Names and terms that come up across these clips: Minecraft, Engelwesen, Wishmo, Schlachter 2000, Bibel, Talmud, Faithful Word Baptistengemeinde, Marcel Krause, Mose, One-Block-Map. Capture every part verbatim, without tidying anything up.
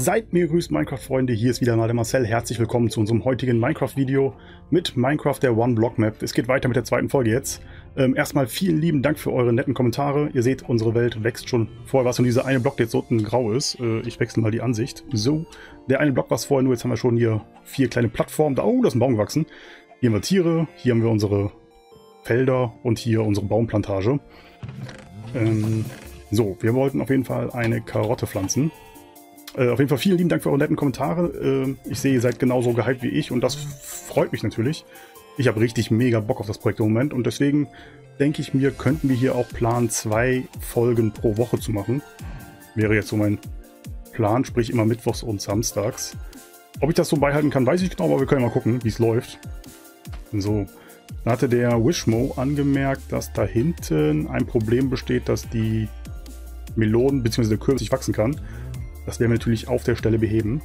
Seid mir grüßt, Minecraft-Freunde, hier ist wieder mal der Marcel. Herzlich willkommen zu unserem heutigen Minecraft-Video mit Minecraft der One-Block-Map. Es geht weiter mit der zweiten Folge jetzt. Ähm, erstmal vielen lieben Dank für eure netten Kommentare. Ihr seht, unsere Welt wächst schon. Vorher war es nur dieser eine Block, der jetzt unten grau ist. Äh, ich wechsle mal die Ansicht. So, der eine Block war es vorher nur. Jetzt haben wir schon hier vier kleine Plattformen. Oh, da ist ein Baum gewachsen. Hier haben wir Tiere, hier haben wir unsere Felder und hier unsere Baumplantage. Ähm, so, wir wollten auf jeden Fall eine Karotte pflanzen. Auf jeden Fall vielen lieben Dank für eure netten Kommentare. Ich sehe, ihr seid genauso gehypt wie ich und das freut mich natürlich. Ich habe richtig mega Bock auf das Projekt im Moment und deswegen denke ich mir, könnten wir hier auch planen, zwei Folgen pro Woche zu machen. Wäre jetzt so mein Plan, sprich immer mittwochs und samstags. Ob ich das so beibehalten kann, weiß ich genau, aber wir können ja mal gucken, wie es läuft. So, da hatte der Wishmo angemerkt, dass da hinten ein Problem besteht, dass die Melonen bzw. der Kürbis nicht wachsen kann. Das werden wir natürlich auf der Stelle beheben.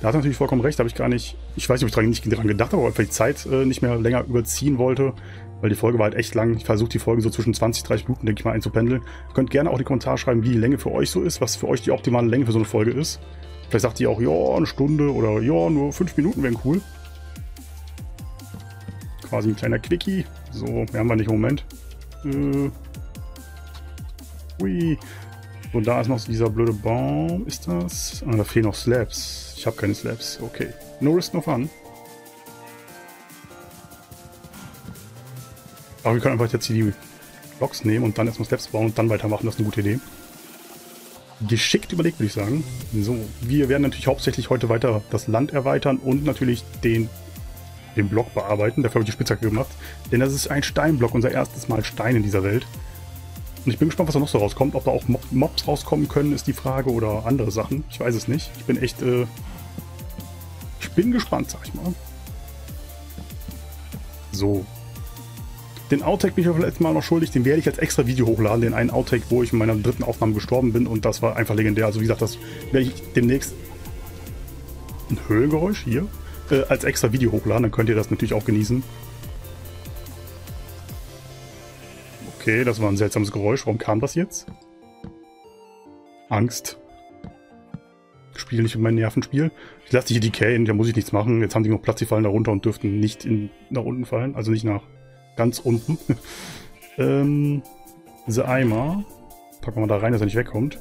Da hat er natürlich vollkommen recht, habe ich gar nicht, ich weiß nicht, ob ich daran, nicht daran gedacht habe, aber einfach die Zeit äh, nicht mehr länger überziehen wollte, weil die Folge war halt echt lang. Ich versuche die Folge so zwischen zwanzig, dreißig Minuten, denke ich mal, einzupendeln. Ihr könnt gerne auch in die Kommentare schreiben, wie die Länge für euch so ist, was für euch die optimale Länge für so eine Folge ist. Vielleicht sagt ihr auch, ja, eine Stunde oder ja, nur fünf Minuten wären cool. Quasi ein kleiner Quickie. So, mehr haben wir nicht im Moment. Äh, hui. So, da ist noch dieser blöde Baum. Ist das? Ah, da fehlen noch Slabs. Ich habe keine Slabs. Okay. No risk, no fun. Aber wir können einfach jetzt hier die Blocks nehmen und dann erstmal Slabs bauen und dann weitermachen. Das ist eine gute Idee. Geschickt überlegt, würde ich sagen. So, wir werden natürlich hauptsächlich heute weiter das Land erweitern und natürlich den, den Block bearbeiten. Dafür habe ich die Spitzhacke gemacht. Denn das ist ein Steinblock. Unser erstes Mal Stein in dieser Welt. Und ich bin gespannt, was da noch so rauskommt. Ob da auch Mobs rauskommen können, ist die Frage. Oder andere Sachen. Ich weiß es nicht. Ich bin echt... Äh ich bin gespannt, sag ich mal. So. Den Outtake bin ich vielleicht letztes Mal noch schuldig. Den werde ich als extra Video hochladen. Den einen Outtake, wo ich in meiner dritten Aufnahme gestorben bin. Und das war einfach legendär. Also wie gesagt, das werde ich demnächst... Ein Höhlengeräusch hier. Äh, als extra Video hochladen. Dann könnt ihr das natürlich auch genießen. Okay, das war ein seltsames Geräusch. Warum kam das jetzt? Angst. Spiel nicht mit meinem Nervenspiel. Ich lasse die hier decayen, da muss ich nichts machen. Jetzt haben die noch Platz, die fallen da runter und dürften nicht in, nach unten fallen. Also nicht nach ganz unten. ähm, diese Eimer. Packen wir mal da rein, dass er nicht wegkommt.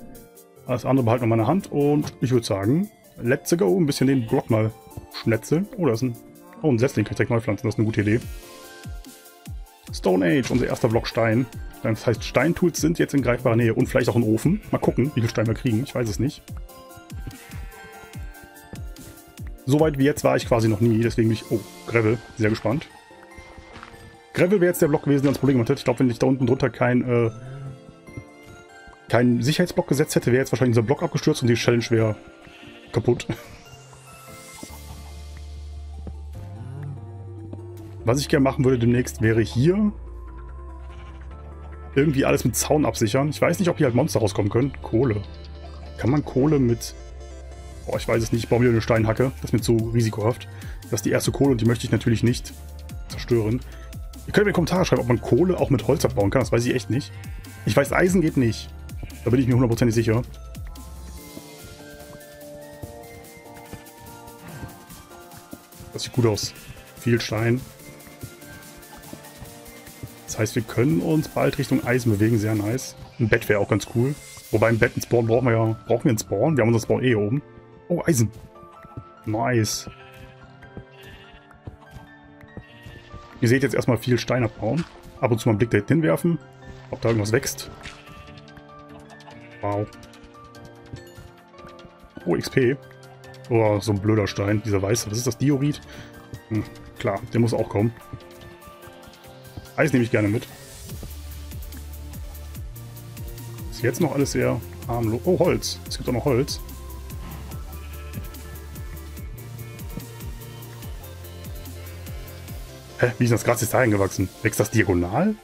Alles andere behalten wir in meiner Hand und ich würde sagen, let's go. Ein bisschen den Block mal schnetzeln. Oh, da ist ein... Oh, ein Setzling kann ich direkt neu pflanzen. Das ist eine gute Idee. Stone Age, unser erster Block Stein. Das heißt, Steintools sind jetzt in greifbarer Nähe und vielleicht auch ein Ofen. Mal gucken, wie viel Stein wir kriegen. Ich weiß es nicht. Soweit wie jetzt war ich quasi noch nie, deswegen bin ich... Oh, Gravel. Sehr gespannt. Gravel wäre jetzt der Block gewesen, der uns Probleme gemacht hätte. Ich glaube, wenn ich da unten drunter kein, äh, keinen Sicherheitsblock gesetzt hätte, wäre jetzt wahrscheinlich dieser Block abgestürzt und die Challenge wäre kaputt. Was ich gerne machen würde demnächst, wäre hier irgendwie alles mit Zaun absichern. Ich weiß nicht, ob hier halt Monster rauskommen können. Kohle. Kann man Kohle mit... Boah, ich weiß es nicht. Ich baue mir eine Steinhacke. Das ist mir zu risikohaft. Das ist die erste Kohle und die möchte ich natürlich nicht zerstören. Ihr könnt mir in die Kommentare schreiben, ob man Kohle auch mit Holz abbauen kann. Das weiß ich echt nicht. Ich weiß, Eisen geht nicht. Da bin ich mir hundertprozentig sicher. Das sieht gut aus. Viel Stein. Das heißt, wir können uns bald Richtung Eisen bewegen. Sehr nice. Ein Bett wäre auch ganz cool. Wobei ein Bett, ein Spawn brauchen wir ja. Brauchen wir einen Spawn? Wir haben unseren Spawn eh oben. Oh, Eisen. Nice. Ihr seht jetzt erstmal viel Stein abbauen. Ab und zu mal einen Blick da hinten werfen. Ob da irgendwas wächst. Wow. Oh, X P. Oh, so ein blöder Stein. Dieser weiße. Was ist das? Diorit? Hm, klar, der muss auch kommen. Eis nehme ich gerne mit. Ist jetzt noch alles sehr harmlos. Oh, Holz. Es gibt auch noch Holz. Hä? Wie ist das Gras jetzt dahin gewachsen? Wächst das diagonal?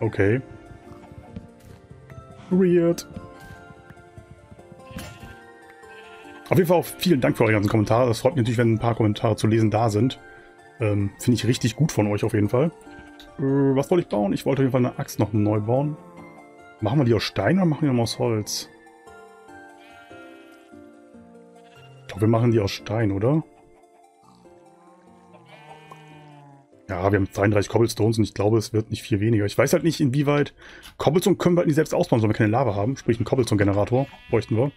Okay. Weird. Auf jeden Fall auch vielen Dank für eure ganzen Kommentare. Das freut mich natürlich, wenn ein paar Kommentare zu lesen da sind. Ähm, finde ich richtig gut von euch auf jeden Fall. Äh, was wollte ich bauen? Ich wollte auf jeden Fall eine Axt noch neu bauen. Machen wir die aus Stein oder machen wir die aus Holz? glaube, wir machen die aus Stein, oder? Ja, wir haben dreiunddreißig Cobblestones und ich glaube, es wird nicht viel weniger. Ich weiß halt nicht, inwieweit... Cobblestone können wir halt nicht selbst ausbauen, weil wir keine Lava haben. Sprich, einen Cobblestone-Generator bräuchten wir.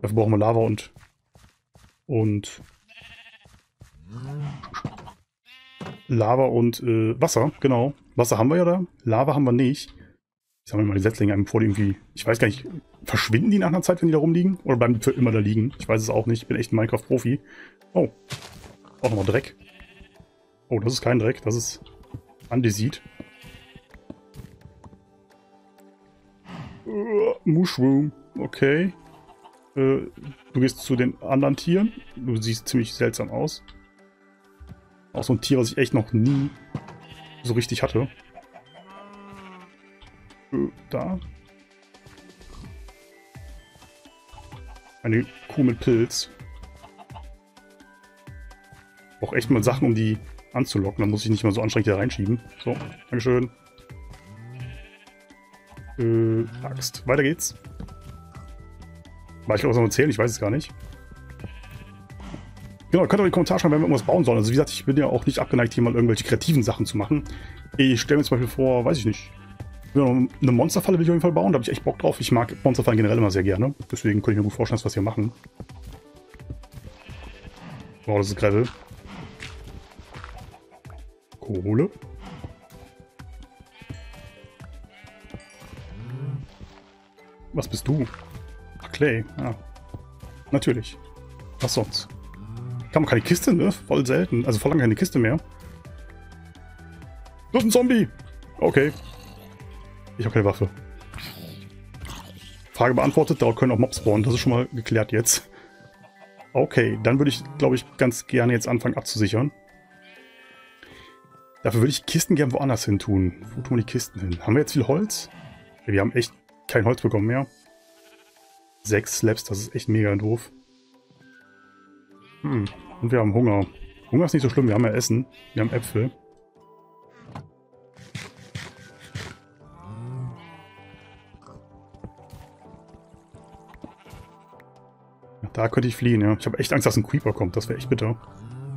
Dafür brauchen wir Lava und... Und... Lava und äh, Wasser, genau. Wasser haben wir ja da, Lava haben wir nicht. Ich sammle mal die Setzlinge einem vor, die irgendwie... Ich weiß gar nicht, verschwinden die nach einer Zeit, wenn die da rumliegen? Oder bleiben die für immer da liegen? Ich weiß es auch nicht, ich bin echt ein Minecraft-Profi. Oh, auch nochmal Dreck. Oh, das ist kein Dreck, das ist Andesit. Uh, Mushroom, okay. Uh, du gehst zu den anderen Tieren. Du siehst ziemlich seltsam aus. Auch so ein Tier, was ich echt noch nie so richtig hatte. Uh, da. Eine Kuh mit Pilz. Ich brauche echt mal Sachen, um die anzulocken, dann muss ich nicht mal so anstrengend hier reinschieben. So, dankeschön. Äh, Axt. Weiter geht's. War ich glaube, was noch erzählen? Ich weiß es gar nicht. Genau, könnt ihr in die Kommentare schreiben, wenn wir irgendwas bauen sollen. Also wie gesagt, ich bin ja auch nicht abgeneigt, hier mal irgendwelche kreativen Sachen zu machen. Ich stelle mir zum Beispiel vor, weiß ich nicht, eine Monsterfalle will ich auf jeden Fall bauen, da habe ich echt Bock drauf. Ich mag Monsterfallen generell immer sehr gerne, deswegen könnte ich mir gut vorstellen, was wir machen. Wow, das ist Gravel. Kohle. Was bist du? Ach, Clay. Ja. Natürlich. Was sonst? Kann man keine Kiste, ne? Voll selten. Also voll lange keine Kiste mehr. Das ist ein Zombie! Okay. Ich habe keine Waffe. Frage beantwortet, da können auch Mobs spawnen. Das ist schon mal geklärt jetzt. Okay, dann würde ich, glaube ich, ganz gerne jetzt anfangen abzusichern. Dafür würde ich Kisten gern woanders hin tun. Wo tun die Kisten hin? Haben wir jetzt viel Holz? Ja, wir haben echt kein Holz bekommen mehr. Sechs Slabs, das ist echt mega doof. Hm, und wir haben Hunger. Hunger ist nicht so schlimm, wir haben ja Essen. Wir haben Äpfel. Da könnte ich fliehen, ja. Ich habe echt Angst, dass ein Creeper kommt. Das wäre echt bitter.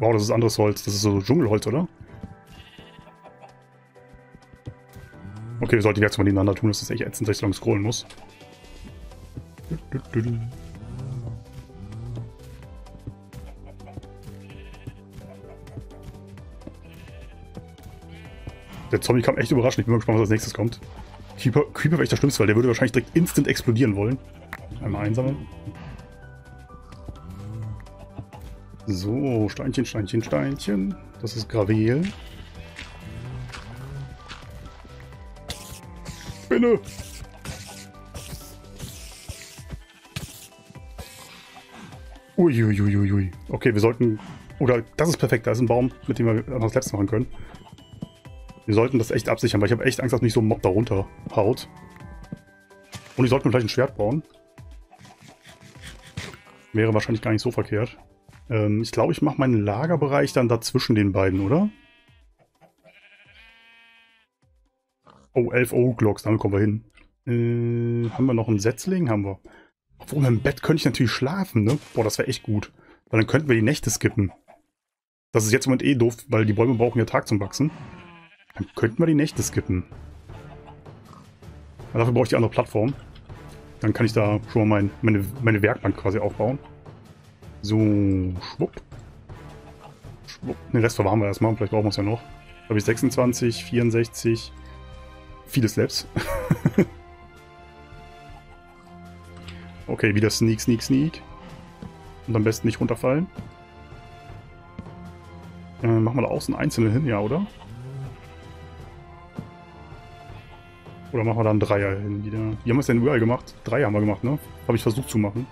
Wow, das ist anderes Holz. Das ist so Dschungelholz, oder? Okay, wir sollten die jetzt mal nebeneinander tun, das ist echt ätzend, dass ich so lange scrollen muss. Der Zombie kam echt überraschend, ich bin mal gespannt, was als nächstes kommt. Creeper, Creeper wäre echt der Schlimmste, weil der würde wahrscheinlich direkt instant explodieren wollen. Einmal einsammeln. So, Steinchen, Steinchen, Steinchen. Das ist Gravel. Spinne! Uiuiuiui. Ui, ui, ui. Okay, wir sollten... Oder, das ist perfekt, da ist ein Baum, mit dem wir noch Slabs machen können. Wir sollten das echt absichern, weil ich habe echt Angst, dass mich so ein Mob da runter haut. Und ich sollte mir vielleicht ein Schwert bauen. Wäre wahrscheinlich gar nicht so verkehrt. Ähm, ich glaube, ich mache meinen Lagerbereich dann dazwischen den beiden, oder? Oh, elf O'Glocks, damit kommen wir hin. Äh, haben wir noch einen Setzling? Haben wir. Obwohl, im Bett könnte ich natürlich schlafen, ne? Boah, das wäre echt gut. Weil dann könnten wir die Nächte skippen. Das ist jetzt im Moment eh doof, weil die Bäume brauchen ja Tag zum Wachsen. Dann könnten wir die Nächte skippen. Aber dafür brauche ich die andere Plattform. Dann kann ich da schon mal mein, meine, meine Werkbank quasi aufbauen. So, schwupp. Schwupp. Den Rest verwahren wir erstmal, vielleicht brauchen wir es ja noch. Da habe ich sechsundzwanzig, vierundsechzig. Viele Slaps. Okay, wieder Sneak, Sneak, Sneak. Und am besten nicht runterfallen. Äh, machen wir da außen einzelne hin, ja, oder? Oder machen wir da einen Dreier hin wieder? Wie haben wir es denn überall gemacht? Dreier haben wir gemacht, ne? Habe ich versucht zu machen.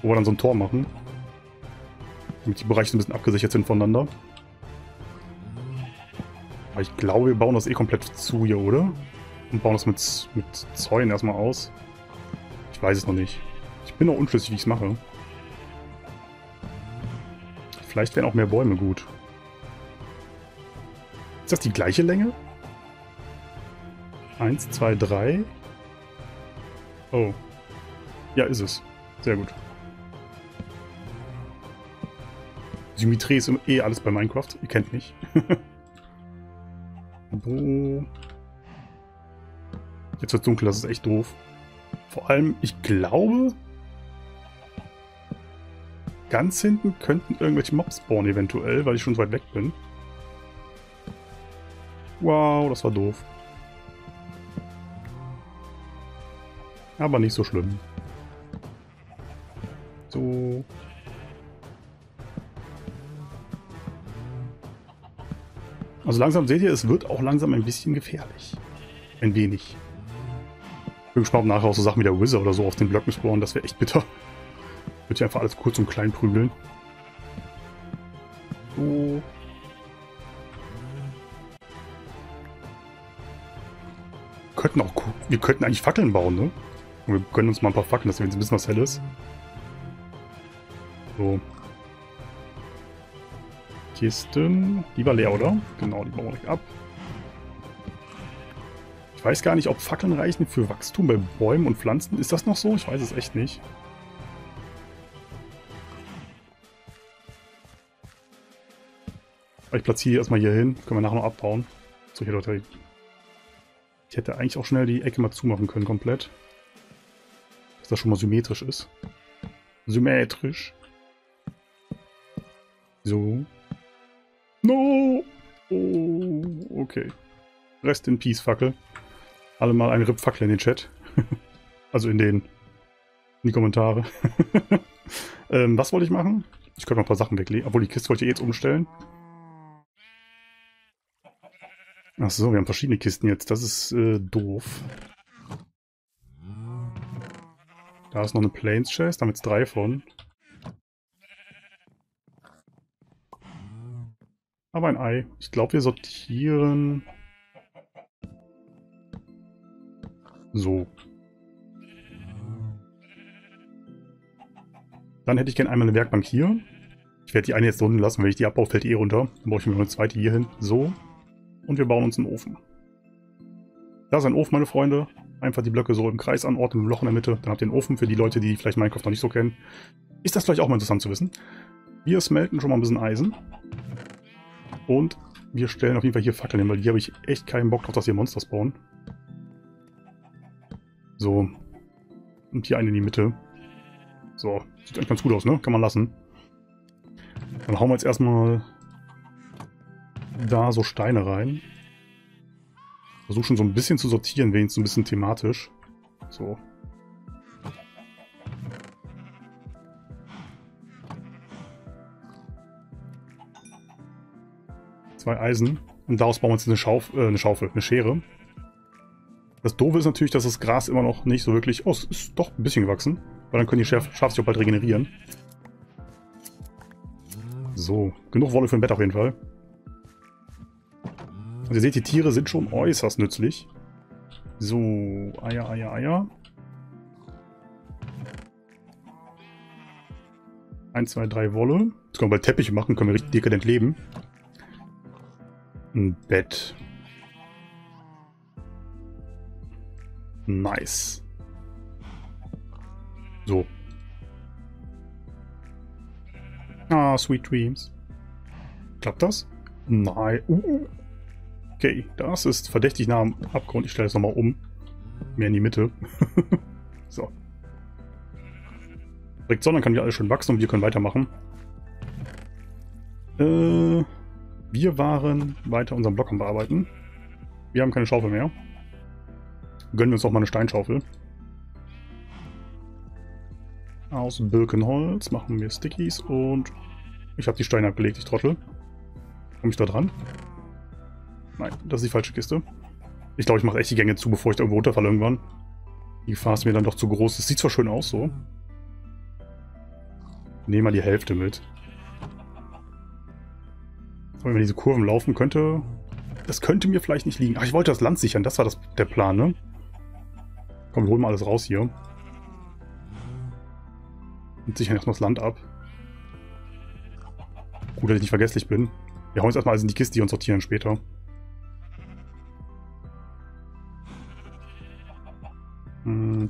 Wo wir dann so ein Tor machen. Damit die Bereiche ein bisschen abgesichert sind voneinander. Aber ich glaube, wir bauen das eh komplett zu hier, oder? Und bauen das mit, mit Zäunen erstmal aus. Ich weiß es noch nicht. Ich bin noch unschlüssig, wie ich es mache. Vielleicht wären auch mehr Bäume gut. Ist das die gleiche Länge? Eins, zwei, drei. Oh. Ja, ist es. Sehr gut. Symmetrie ist eh alles bei Minecraft. Ihr kennt mich. Jetzt wird es dunkel, das ist echt doof. Vor allem, ich glaube, ganz hinten könnten irgendwelche Mobs spawnen eventuell, weil ich schon so weit weg bin. Wow, das war doof. Aber nicht so schlimm. So. Also langsam seht ihr, es wird auch langsam ein bisschen gefährlich. Ein wenig. Ich bin gespannt, ob nachher auch so Sachen wie der Wizard oder so auf den Blöcken spawnen. Das wäre echt bitter. Ich würde hier einfach alles kurz und klein prügeln. So. Könnten auch, wir könnten eigentlich Fackeln bauen, ne? Und wir können uns mal ein paar Fackeln, dass wir jetzt ein bisschen was hell ist. So. Kisten. Die war leer, oder? Genau, die bauen wir nicht ab. Ich weiß gar nicht, ob Fackeln reichen für Wachstum bei Bäumen und Pflanzen. Ist das noch so? Ich weiß es echt nicht. Ich platziere erstmal hier hin. Können wir nachher noch abbauen. So, hier Leute. Ich hätte eigentlich auch schnell die Ecke mal zumachen können, komplett. Dass das schon mal symmetrisch ist. Symmetrisch. So. No! Oh, okay. Rest in Peace, Fackel. Alle mal ein R I P Fackel in den Chat. Also in den... in die Kommentare. ähm, was wollte ich machen? Ich könnte mal ein paar Sachen weglegen. Obwohl, die Kiste wollte ich jetzt umstellen. Achso, wir haben verschiedene Kisten jetzt. Das ist äh, doof. Da ist noch eine Plains Chest. Da haben wir jetzt drei von. Aber ein Ei. Ich glaube, wir sortieren... So. Dann hätte ich gerne einmal eine Werkbank hier. Ich werde die eine jetzt unten lassen. Wenn ich die abbaue, fällt die eh runter. Dann brauche ich mir eine zweite hier hin. So. Und wir bauen uns einen Ofen. Da ist ein Ofen, meine Freunde. Einfach die Blöcke so im Kreis anordnen, mit einem Loch in der Mitte. Dann habt ihr einen Ofen für die Leute, die vielleicht Minecraft noch nicht so kennen. Ist das vielleicht auch mal interessant zu wissen. Wir smelten schon mal ein bisschen Eisen. Und wir stellen auf jeden Fall hier Fackeln hin, weil hier habe ich echt keinen Bock drauf, dass hier Monsters bauen. So. Und hier eine in die Mitte. So. Sieht eigentlich ganz gut aus, ne? Kann man lassen. Dann hauen wir jetzt erstmal... da so Steine rein. Versuche schon so ein bisschen zu sortieren, wenigstens ein bisschen thematisch. So. Zwei Eisen. Und daraus bauen wir jetzt eine, Schauf äh, eine Schaufel, eine Schere. Das Doofe ist natürlich, dass das Gras immer noch nicht so wirklich... Oh, es ist doch ein bisschen gewachsen. Weil dann können die Schaf sich auch bald regenerieren. So. Genug Wolle für ein Bett auf jeden Fall. Also ihr seht, die Tiere sind schon äußerst nützlich. So, Eier, Eier, Eier. eins, zwei, drei Wolle. Jetzt können wir bald Teppiche machen, können wir richtig dekadent leben. Ein Bett. Nice. So. Ah, sweet dreams. Klappt das? Nein. Uh. Okay, das ist verdächtig nah am Abgrund. Ich stelle es nochmal um. Mehr in die Mitte. So. Direkt Sonne kann wieder alles schön wachsen und wir können weitermachen. Äh, wir waren weiter unseren Block am Bearbeiten. Wir haben keine Schaufel mehr. Gönnen wir uns auch mal eine Steinschaufel. Aus Birkenholz machen wir Stickies und... Ich habe die Steine abgelegt, ich Trottel. Komme ich da dran? Nein, das ist die falsche Kiste. Ich glaube, ich mache echt die Gänge zu, bevor ich da irgendwo runterfalle irgendwann. Die Gefahr ist mir dann doch zu groß. Es sieht zwar schön aus, so. Nehmen wir die Hälfte mit. Und wenn man diese Kurven laufen könnte... Das könnte mir vielleicht nicht liegen. Ach, ich wollte das Land sichern. Das war das, der Plan, ne? Komm, wir holen mal alles raus hier. Und sichern erstmal das Land ab. Gut, dass ich nicht vergesslich bin. Wir hauen jetzt erstmal alles in die Kiste und sortieren später.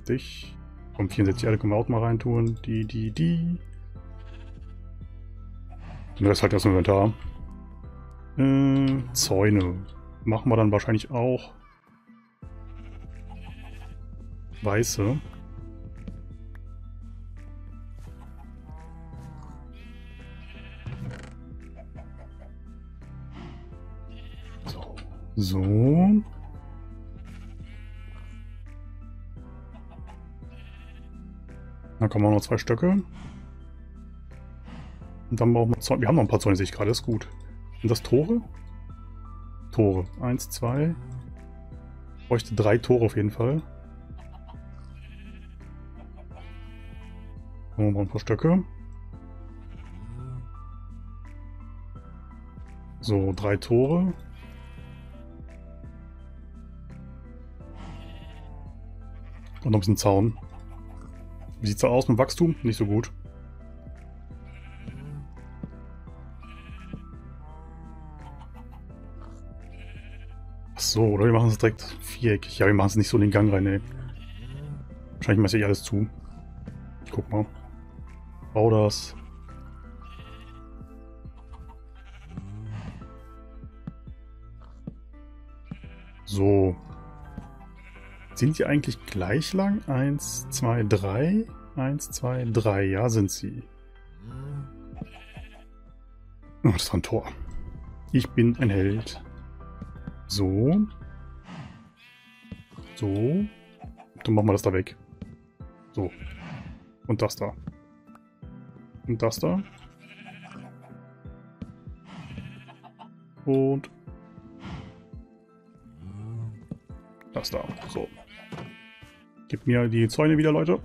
Dich. Komm, vierundsiebzig Erde können wir auch mal reintun. Die, die, die. Den Rest halt das Inventar. Äh, Zäune. Machen wir dann wahrscheinlich auch. Weiße. So. So. Dann kommen auch noch zwei Stöcke. Und dann brauchen wir Zäune. Wir haben noch ein paar Zäune, sehe ich gerade. Das ist gut. Und das Tore? Tore. Eins, zwei. Ich bräuchte drei Tore auf jeden Fall. Dann machen wir ein paar Stöcke. So, drei Tore. Und noch ein bisschen Zaun. Wie sieht es da aus mit Wachstum? Nicht so gut. Achso, oder wir machen es direkt viereckig. Ja, wir machen es nicht so in den Gang rein, ey. Wahrscheinlich messe ich alles zu. Ich guck mal. Bau das. So. Sind die eigentlich gleich lang? Eins, zwei, drei. Eins, zwei, drei. Ja, sind sie. Oh, das war ein Tor. Ich bin ein Held. So. So. Dann machen wir das da weg. So. Und das da. Und das da. Und das da. So. Gib mir die Zäune wieder, Leute.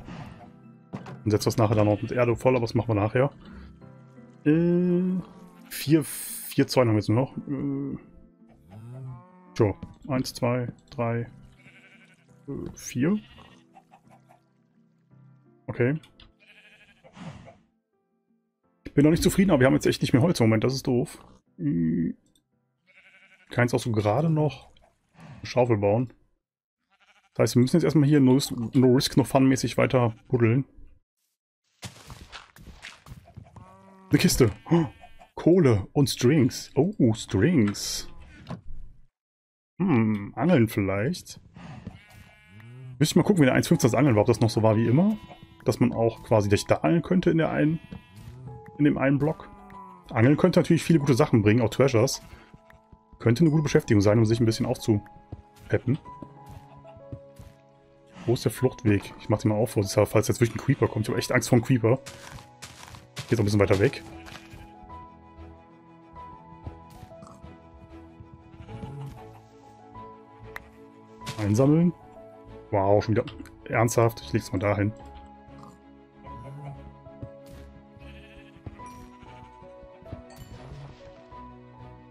Und setzt das nachher dann noch mit Erde voll, aber das machen wir nachher. Äh, vier, vier Zäune haben wir jetzt nur noch. Äh, so, eins, zwei, drei, äh, vier. Okay. Ich bin noch nicht zufrieden, aber wir haben jetzt echt nicht mehr Holz im Moment, das ist doof. Hm. Keins auch so gerade noch eine Schaufel bauen. Das heißt, wir müssen jetzt erstmal hier no, no risk, no fun mäßig weiter buddeln. Eine Kiste. Oh, Kohle und Strings. Oh, Strings. Hm, Angeln vielleicht. Müsste ich mal gucken, wie der eins Punkt fünfzehn das Angeln war, ob das noch so war wie immer. Dass man auch quasi da angeln könnte in der einen, in dem einen Block. Angeln könnte natürlich viele gute Sachen bringen, auch Treasures. Könnte eine gute Beschäftigung sein, um sich ein bisschen aufzupeppen. Wo ist der Fluchtweg? Ich mach den mal auf, falls jetzt wirklich ein Creeper kommt. Ich habe echt Angst vor einem Creeper. Geht noch ein bisschen weiter weg. Einsammeln. Wow, schon wieder. Ernsthaft? Ich leg's mal dahin.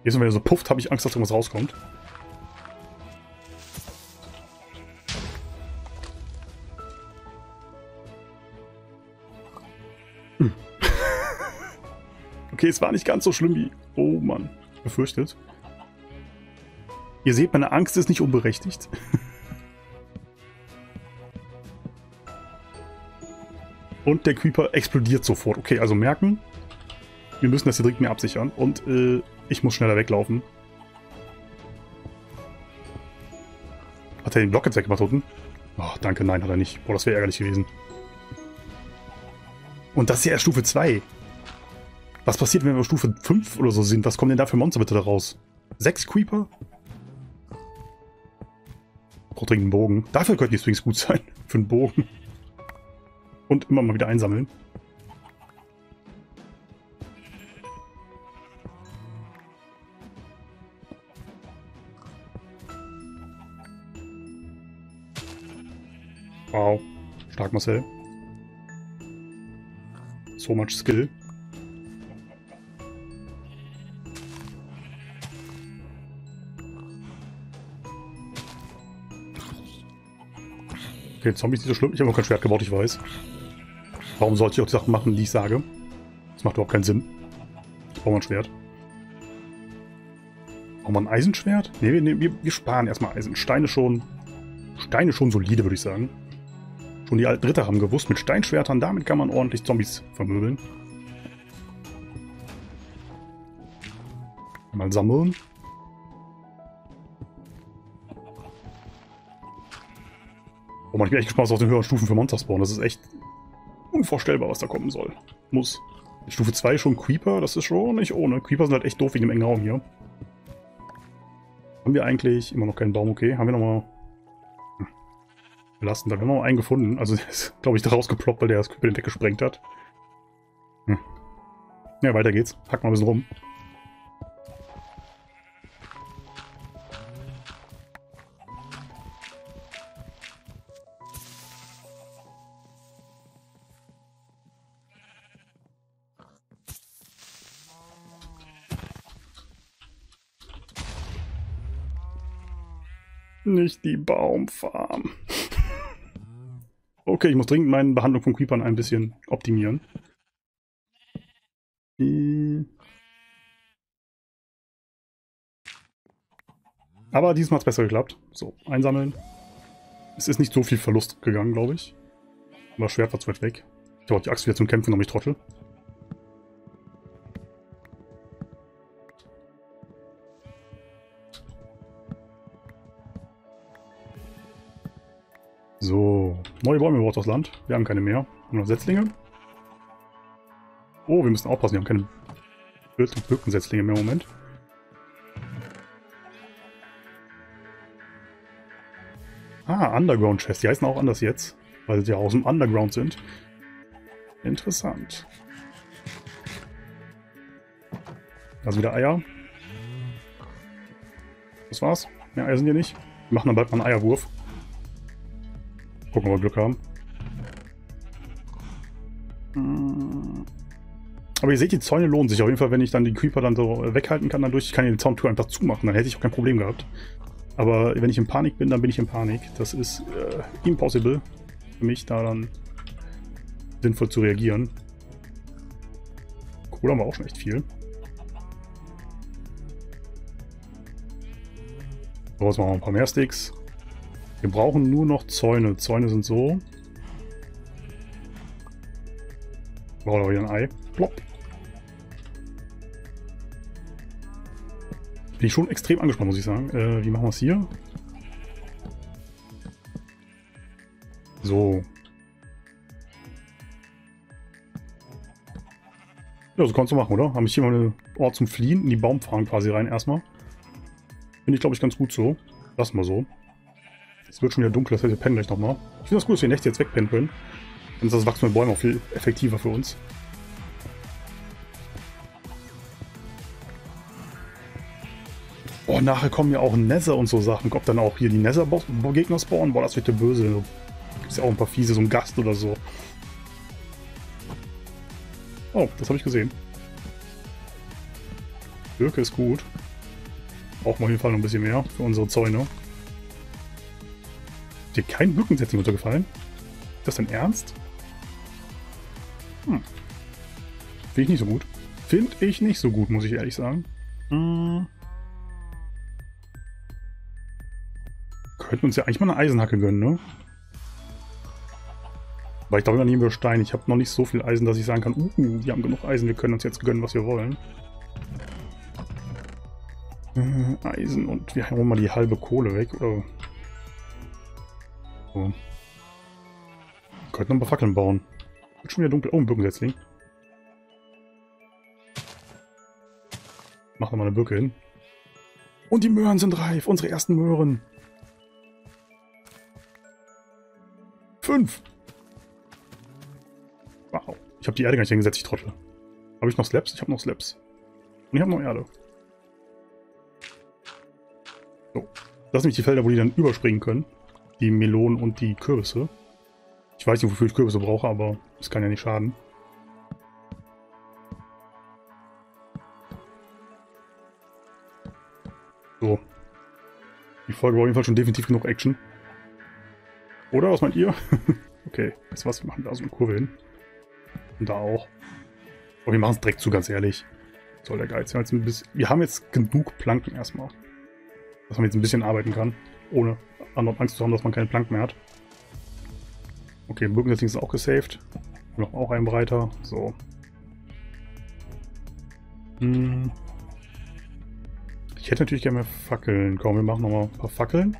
Jetzt, wenn er so pufft, habe ich Angst, dass irgendwas rauskommt. Hm. Okay, es war nicht ganz so schlimm wie... Oh Mann, befürchtet. Ihr seht, meine Angst ist nicht unberechtigt. Und der Creeper explodiert sofort. Okay, also merken, wir müssen das hier direkt mehr absichern. Und äh, ich muss schneller weglaufen. Hat er den Block jetzt weggemacht unten? Oh, danke, nein, hat er nicht. Boah, das wäre ärgerlich gewesen. Und das ist ja erst Stufe zwei. Was passiert, wenn wir auf Stufe fünf oder so sind? Was kommen denn da für Monster bitte da raus? Sechs Creeper? Braucht dringend einen Bogen. Dafür könnten die Strings gut sein. Für einen Bogen. Und immer mal wieder einsammeln. Wow. Stark, Marcel. So much skill. Okay, Zombies sind so schlimm. Ich habe auch kein Schwert gebaut, ich weiß. Warum sollte ich auch die Sachen machen, die ich sage? Das macht überhaupt keinen Sinn. Ich brauche mal ein Schwert. Brauchen wir ein Eisenschwert? Ne, wir, nee, wir, wir sparen erstmal Eisen. Steine schon. Steine schon solide, würde ich sagen. Schon die alten Ritter haben gewusst, mit Steinschwertern, damit kann man ordentlich Zombies vermöbeln. Mal sammeln. Oh Mann, ich bin echt gespannt auf den höheren Stufen für Monster spawnen. Das ist echt unvorstellbar, was da kommen soll. Muss. In Stufe zwei schon Creeper, das ist schon nicht ohne. Creeper sind halt echt doof wegen dem engen Raum hier. Haben wir eigentlich immer noch keinen Baum, okay. Haben wir nochmal... Belasten, da haben wir noch einen gefunden. Also der ist, glaube ich, da rausgeploppt, weil der das Kübel weggesprengt hat. Hm. Ja, weiter geht's. Hack mal ein bisschen rum. Nicht die Baumfarm. Okay, ich muss dringend meine Behandlung von Creepern ein bisschen optimieren. Aber diesmal hat es besser geklappt. So, einsammeln. Es ist nicht so viel Verlust gegangen, glaube ich. Aber Schwert war zu weit weg. Ich habe die Axt wieder zum Kämpfen, noch nicht Trottel. So, neue Bäume braucht das Land. Wir haben keine mehr. Nur noch Setzlinge. Oh, wir müssen aufpassen. Wir haben keine blöden Setzlinge mehr im Moment. Ah, Underground Chests. Die heißen auch anders jetzt, weil sie ja aus dem Underground sind. Interessant. Also wieder Eier. Das war's. Mehr Eier sind hier nicht. Wir machen dann bald mal einen Eierwurf. Gucken, ob wir Glück haben. Aber ihr seht, die Zäune lohnen sich auf jeden Fall, wenn ich dann die Creeper dann so weghalten kann dadurch. Ich kann die Zauntür einfach zumachen, dann hätte ich auch kein Problem gehabt. Aber wenn ich in Panik bin, dann bin ich in Panik. Das ist äh, impossible für mich, da dann sinnvoll zu reagieren. Kohle haben wir auch schon echt viel. So, jetzt machen wir ein paar mehr Sticks. Wir brauchen nur noch Zäune. Zäune sind so. Ich brauche aber hier ein Ei. Plop. Bin ich schon extrem angespannt, muss ich sagen. Äh, wie machen wir es hier? So. Ja, so kannst du machen, oder? Habe ich hier mal einen Ort zum Fliehen? In die Baumfarm quasi rein erstmal. Finde ich, glaube ich, ganz gut so. Lassen wir so. Es wird schon wieder dunkel, das heißt, wir pennen gleich nochmal. Ich finde das gut, dass wir nächste jetzt wegpennen können. Dann ist das Wachsen mit Bäumen auch viel effektiver für uns. Oh, nachher kommen ja auch Nether und so Sachen. Kommt dann auch hier die Nether-Gegner spawnen? Boah, das wird ja böse. Gibt es ja auch ein paar fiese, so ein Gast oder so. Oh, das habe ich gesehen. Birke ist gut. Brauchen wir auf jeden Fall noch ein bisschen mehr für unsere Zäune. Dir kein Mückensetzling untergefallen? Ist das denn ernst? Hm. Finde ich nicht so gut. Finde ich nicht so gut, muss ich ehrlich sagen. Hm. Könnten uns ja eigentlich mal eine Eisenhacke gönnen, ne? Weil ich glaube, wir nehmen wir Stein. Ich habe noch nicht so viel Eisen, dass ich sagen kann, uh, wir haben genug Eisen, wir können uns jetzt gönnen, was wir wollen. Äh, Eisen und wir holen mal die halbe Kohle weg, oder? So. Könnten noch ein paar Fackeln bauen. Wird schon wieder dunkel. Oh, ein Birkensetzling. Machen wir mal eine Birke hin. Und die Möhren sind reif. Unsere ersten Möhren. Fünf. Wow. Ich habe die Erde gar nicht hingesetzt, ich Trottel. Habe ich noch Slabs? Ich habe noch Slabs. Und ich habe noch Erde. So. Das sind nämlich die Felder, wo die dann überspringen können. Die Melonen und die Kürbisse. Ich weiß nicht, wofür ich Kürbisse brauche, aber es kann ja nicht schaden. So. Die Folge war auf jeden Fall schon definitiv genug Action. Oder? Was meint ihr? Okay, das war's. Wir machen da so eine Kurve hin. Und da auch. Aber wir machen es direkt zu, ganz ehrlich. Soll der Geiz sein. Wir haben jetzt genug Planken erstmal. Dass man jetzt ein bisschen arbeiten kann. Ohne anderen Angst zu haben, dass man keine Planken mehr hat. Okay, Birkensetzling ist auch gesaved. Noch auch ein breiter. So. Hm. Ich hätte natürlich gerne mehr Fackeln. Komm, wir machen nochmal ein paar Fackeln.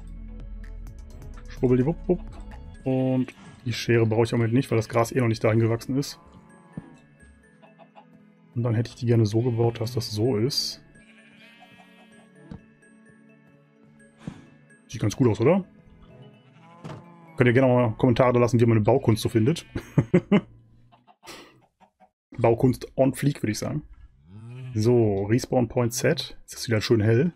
Schwubbeldiwupp. Und die Schere brauche ich im Moment nicht, weil das Gras eh noch nicht dahin gewachsen ist. Und dann hätte ich die gerne so gebaut, dass das so ist. Sieht ganz gut aus, oder? Könnt ihr gerne mal Kommentare da lassen, wie ihr meine Baukunst so findet. Baukunst on fleek, würde ich sagen. So, Respawn Point Set. Jetzt ist es wieder schön hell.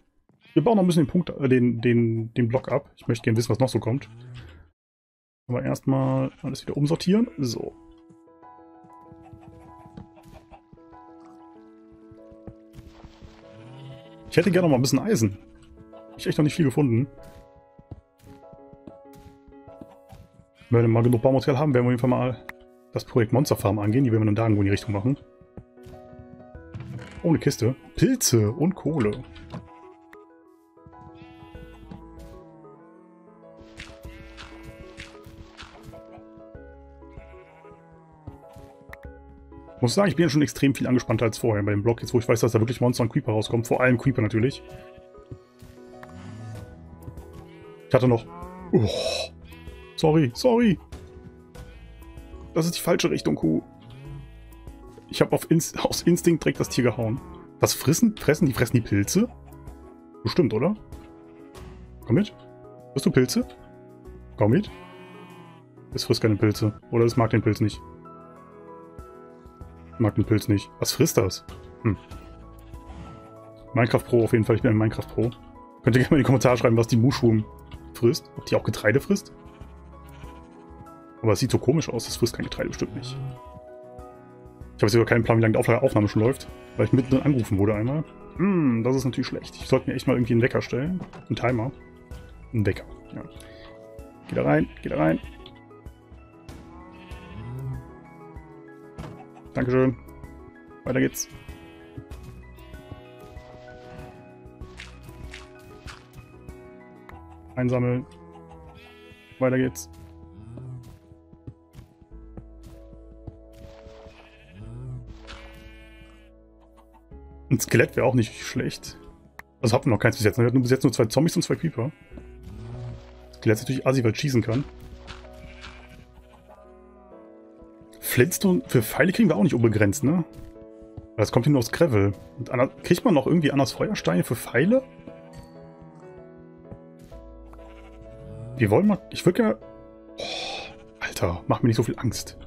Wir bauen noch ein bisschen den, Punkt, äh, den, den, den Block ab. Ich möchte gerne wissen, was noch so kommt. Aber erstmal alles wieder umsortieren. So. Ich hätte gerne noch mal ein bisschen Eisen. Ich habe echt noch nicht viel gefunden. Wenn wir mal genug Baumaterial haben, werden wir auf jeden Fall mal das Projekt Monster Farm angehen. Die werden wir dann da irgendwo in die Richtung machen. Ohne Kiste. Pilze und Kohle. Ich muss sagen, ich bin ja schon extrem viel angespannter als vorher bei dem Block. Jetzt, wo ich weiß, dass da wirklich Monster und Creeper rauskommen. Vor allem Creeper natürlich. Ich hatte noch... Oh. Sorry, sorry. Das ist die falsche Richtung, Kuh. Ich habe auf Inst aus Instinkt direkt das Tier gehauen. Das Fressen? Fressen? Die fressen die Pilze? Bestimmt, oder? Komm mit. Bist du Pilze? Komm mit. Es frisst keine Pilze. Oder es mag den Pilz nicht. Mag den Pilz nicht. Was frisst das? Hm. Minecraft Pro auf jeden Fall. Ich bin ein Minecraft Pro. Könnt ihr gerne mal in die Kommentare schreiben, was die Mushroom frisst. Ob die auch Getreide frisst? Aber es sieht so komisch aus. Das frisst kein Getreide bestimmt nicht. Ich habe jetzt sogar keinen Plan, wie lange die Aufnahme schon läuft, weil ich mittendrin angerufen wurde einmal. Hm, das ist natürlich schlecht. Ich sollte mir echt mal irgendwie einen Wecker stellen. Einen Timer. Einen Wecker, ja. Geh da rein, geh da rein. Dankeschön. Weiter geht's. Einsammeln. Weiter geht's. Ein Skelett wäre auch nicht schlecht. Also hatten wir noch keins bis jetzt. Wir hatten nur bis jetzt nur zwei Zombies und zwei Creeper. Skelett ist natürlich assi, weil es schießen kann. Flintstone für Pfeile kriegen wir auch nicht unbegrenzt, ne? Das kommt hier nur aus Gravel. Und kriegt man noch irgendwie anders Feuersteine für Pfeile? Wir wollen mal... Ich würde ja... Oh, Alter, mach mir nicht so viel Angst.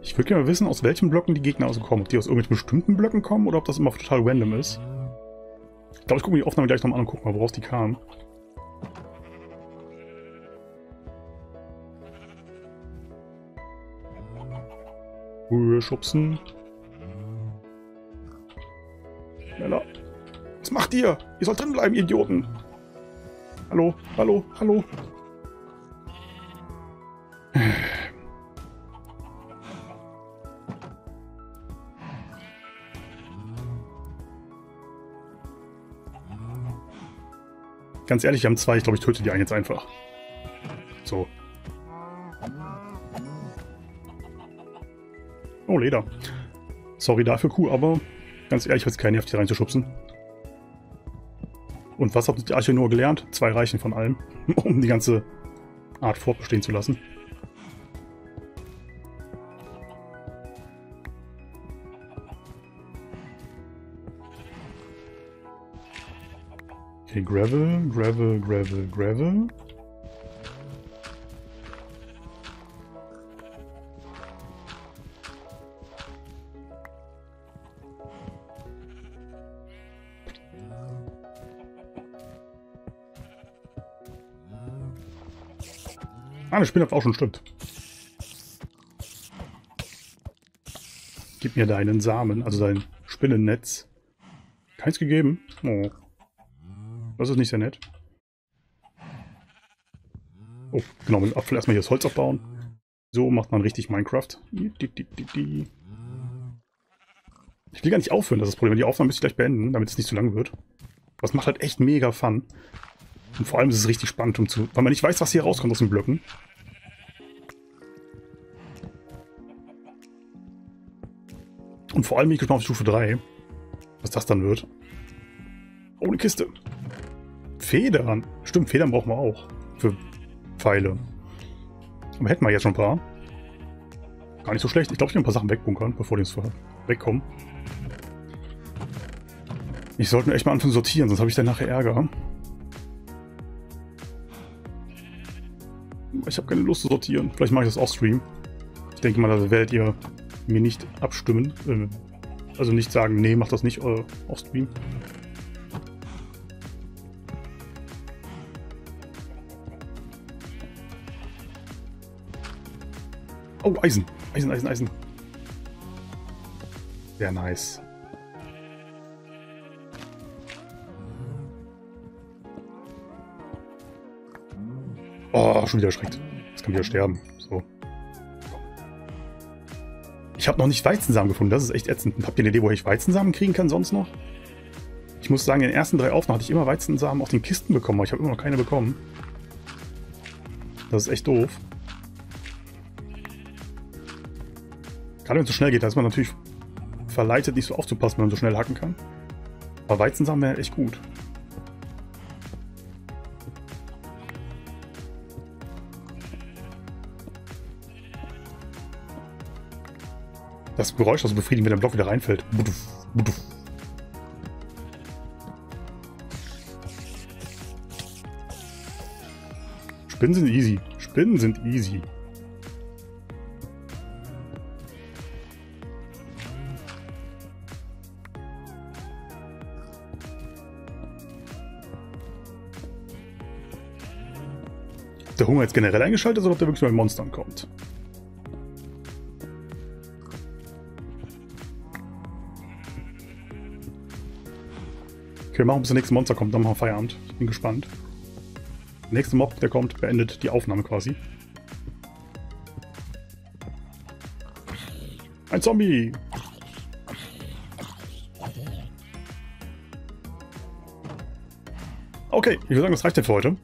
Ich würde gerne wissen, aus welchen Blöcken die Gegner auskommen. Ob die aus irgendwelchen bestimmten Blöcken kommen oder ob das immer total random ist. Ich glaube, ich gucke mir die Aufnahme gleich nochmal an und gucke mal, woraus die kamen. Höhe schubsen. Schneller. Was macht ihr? Ihr sollt drin bleiben, Idioten. Hallo, hallo, hallo. Ganz ehrlich, wir haben zwei. Ich glaube, ich töte die einen jetzt einfach. So. Oh, Leder. Sorry dafür, Kuh, aber ganz ehrlich, ich habe jetzt keinen Nerv, die reinzuschubsen. Und was hat die Arche nur gelernt? Zwei reichen von allem, um die ganze Art fortbestehen zu lassen. Okay, Gravel, Gravel, Gravel, Gravel. Ah, der Spinnhopf auch schon, stimmt. Gib mir deinen Samen, also dein Spinnennetz. Keins gegeben? Oh. Das ist nicht sehr nett. Oh, genau, mit dem Apfel erstmal hier das Holz abbauen. So macht man richtig Minecraft. Ich will gar nicht aufhören, das ist das Problem. Die Aufnahme müsste ich gleich beenden, damit es nicht zu lang wird. Das macht halt echt mega Fun. Und vor allem ist es richtig spannend, um zu, weil man nicht weiß, was hier rauskommt aus den Blöcken. Und vor allem bin ich gespannt auf Stufe drei. Was das dann wird. Oh, Ohne Kiste. Federn. Stimmt, Federn brauchen wir auch. Für Pfeile. Aber hätten wir jetzt schon ein paar. Gar nicht so schlecht. Ich glaube, ich kann ein paar Sachen wegbunkern, bevor die uns wegkommen. Ich sollte mir echt mal anfangen zu sortieren, sonst habe ich dann nachher Ärger. Ich habe keine Lust zu sortieren. Vielleicht mache ich das auch Stream. Ich denke mal, da werdet ihr mir nicht abstimmen. Also nicht sagen, nee, macht das nicht äh, auf Stream. Oh, Eisen. Eisen, Eisen, Eisen. Sehr nice. Oh, schon wieder erschreckt. Jetzt kann ich wieder sterben. So. Ich habe noch nicht Weizensamen gefunden. Das ist echt ätzend. Habt ihr eine Idee, wo ich Weizensamen kriegen kann sonst noch? Ich muss sagen, in den ersten drei Aufnahmen hatte ich immer Weizensamen auf den Kisten bekommen, aber ich habe immer noch keine bekommen. Das ist echt doof. Gerade wenn es so schnell geht, da ist man natürlich verleitet, nicht so aufzupassen, wenn man so schnell hacken kann. Aber Weizensamen wäre echt gut. Das Geräusch also befriedigen, wenn der Block wieder reinfällt. Spinnen sind easy. Spinnen sind easy. Ob der Hunger jetzt generell eingeschaltet ist oder ob der wirklich bei Monstern kommt? Wir machen, bis der nächste Monster kommt, dann machen wir Feierabend. Ich bin gespannt. Der nächste Mob, der kommt, beendet die Aufnahme quasi. Ein Zombie! Okay, ich würde sagen, das reicht ja für heute.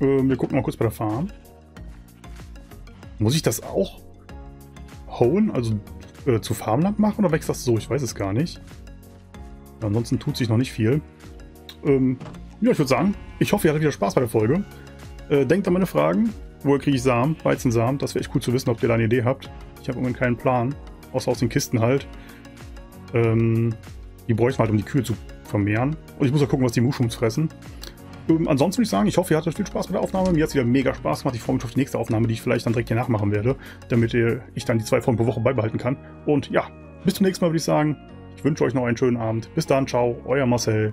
Ähm, wir gucken mal kurz bei der Farm. Muss ich das auch holen, also äh, zu Farmland machen, oder wächst das so? Ich weiß es gar nicht. Ansonsten tut sich noch nicht viel. Ähm, ja, ich würde sagen, ich hoffe, ihr hattet wieder Spaß bei der Folge. Äh, denkt an meine Fragen. Woher kriege ich Samen? Weizensamen. Das wäre echt cool zu wissen, ob ihr da eine Idee habt. Ich habe im Moment keinen Plan. Außer aus den Kisten halt. Ähm, die bräuchten wir halt, um die Kühe zu vermehren. Und ich muss ja gucken, was die Mushrooms fressen. Ähm, ansonsten würde ich sagen, ich hoffe, ihr hattet viel Spaß bei der Aufnahme. Mir hat es wieder mega Spaß gemacht. Ich freue mich auf die nächste Aufnahme, die ich vielleicht dann direkt hier nachmachen werde. Damit äh, ich dann die zwei Folgen pro Woche beibehalten kann. Und ja, bis zum nächsten Mal würde ich sagen. Ich wünsche euch noch einen schönen Abend. Bis dann, ciao, euer Marcel.